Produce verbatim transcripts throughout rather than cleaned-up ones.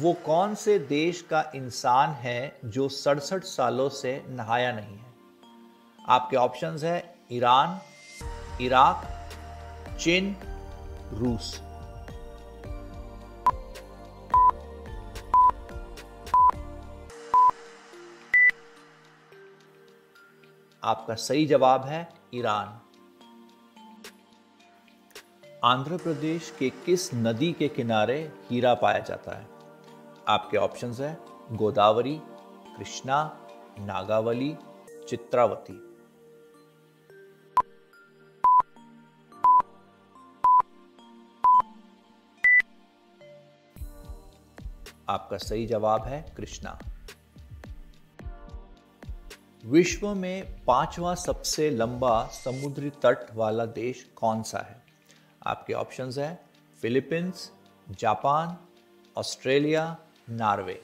वो कौन से देश का इंसान है जो सड़सठ सालों से नहाया नहीं है? आपके ऑप्शंस है ईरान, इराक, चीन, रूस। आपका सही जवाब है ईरान। आंध्र प्रदेश के किस नदी के किनारे हीरा पाया जाता है? आपके ऑप्शंस है गोदावरी, कृष्णा, नागावली, चित्रावती। आपका सही जवाब है कृष्णा। विश्व में पांचवा सबसे लंबा समुद्री तट वाला देश कौन सा है? आपके ऑप्शंस हैं फिलीपींस, जापान, ऑस्ट्रेलिया, नॉर्वे।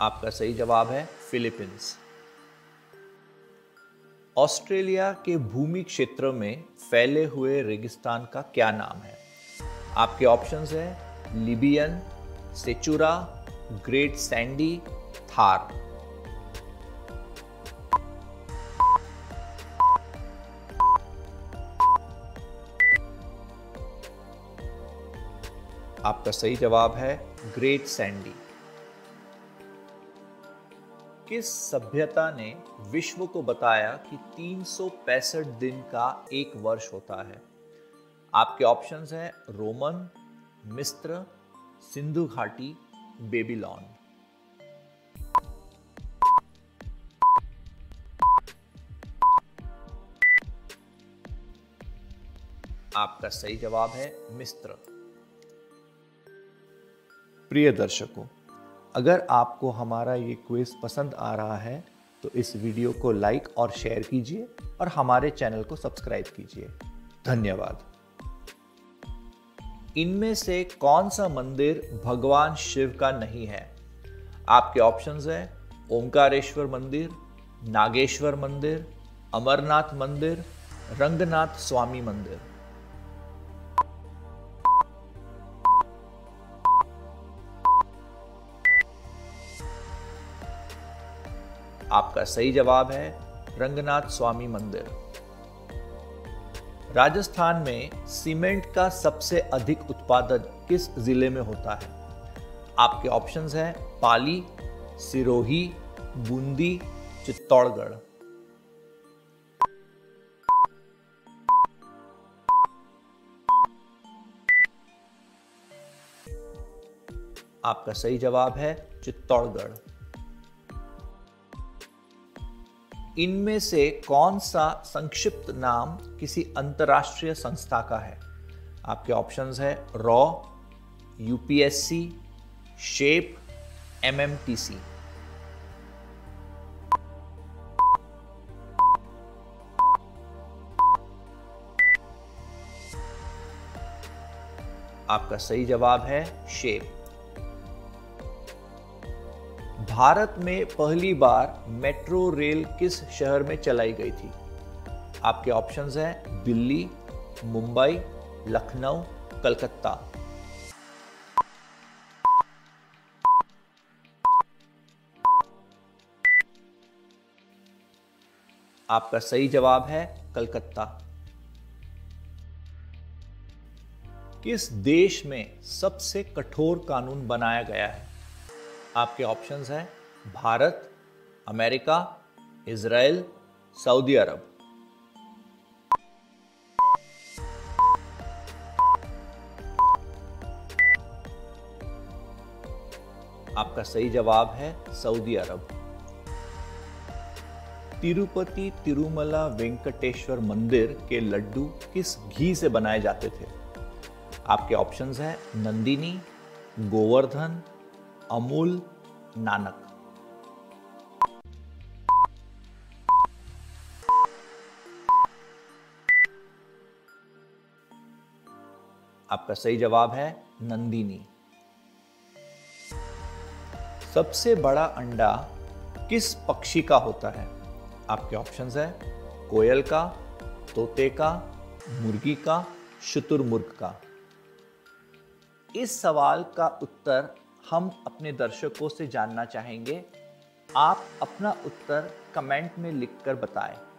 आपका सही जवाब है फिलीपींस। ऑस्ट्रेलिया के भूमि क्षेत्र में फैले हुए रेगिस्तान का क्या नाम है? आपके ऑप्शंस हैं Libyan, Sechura, great sandy, Thar. आपका सही जवाब है ग्रेट सैंडी। किस सभ्यता ने विश्व को बताया कि तीन सौ पैंसठ दिन का एक वर्ष होता है? आपके ऑप्शंस हैं रोमन, मिस्र, सिंधु घाटी, बेबीलोन। आपका सही जवाब है मिस्र। प्रिय दर्शकों, अगर आपको हमारा ये क्विज पसंद आ रहा है तो इस वीडियो को लाइक और शेयर कीजिए और हमारे चैनल को सब्सक्राइब कीजिए। धन्यवाद। इनमें से कौन सा मंदिर भगवान शिव का नहीं है? आपके ऑप्शंस हैं ओमकारेश्वर मंदिर, नागेश्वर मंदिर, अमरनाथ मंदिर, रंगनाथ स्वामी मंदिर। आपका सही जवाब है रंगनाथ स्वामी मंदिर। राजस्थान में सीमेंट का सबसे अधिक उत्पादन किस जिले में होता है? आपके ऑप्शंस हैं पाली, सिरोही, बूंदी, चित्तौड़गढ़। आपका सही जवाब है चित्तौड़गढ़। इनमें से कौन सा संक्षिप्त नाम किसी अंतर्राष्ट्रीय संस्था का है? आपके ऑप्शंस हैं रॉ, यूपीएससी, शेप, एमएमटीसी। आपका सही जवाब है शेप। भारत में पहली बार मेट्रो रेल किस शहर में चलाई गई थी? आपके ऑप्शंस हैं दिल्ली, मुंबई, लखनऊ, कलकत्ता। आपका सही जवाब है कलकत्ता। किस देश में सबसे कठोर कानून बनाया गया है? आपके ऑप्शंस हैं Bharat, America, Israel, Saudi Arab. आपका सही जवाब है सऊदी अरब। तिरुपति तिरुमला वेंकटेश्वर मंदिर के लड्डू किस घी से बनाए जाते थे? आपके ऑप्शंस हैं नंदिनी, गोवर्धन, अमूल, नानक। आपका सही जवाब है नंदिनी। सबसे बड़ा अंडा किस पक्षी का होता है? आपके ऑप्शंस हैं कोयल का, तोते का, मुर्गी का, शुतुरमुर्ग का? इस सवाल का उत्तर हम अपने दर्शकों से जानना चाहेंगे। आप अपना उत्तर कमेंट में लिखकर बताएं।